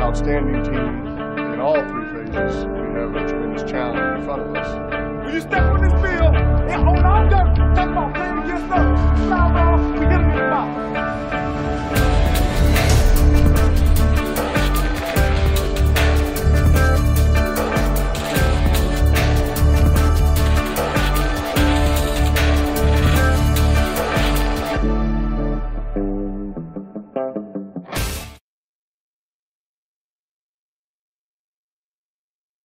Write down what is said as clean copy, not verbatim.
Outstanding teams in all three phases, we have a tremendous challenge in front of us. When you step on this field and hold on to it, that's my plan against us. Foul ball, we hit them in the mouth.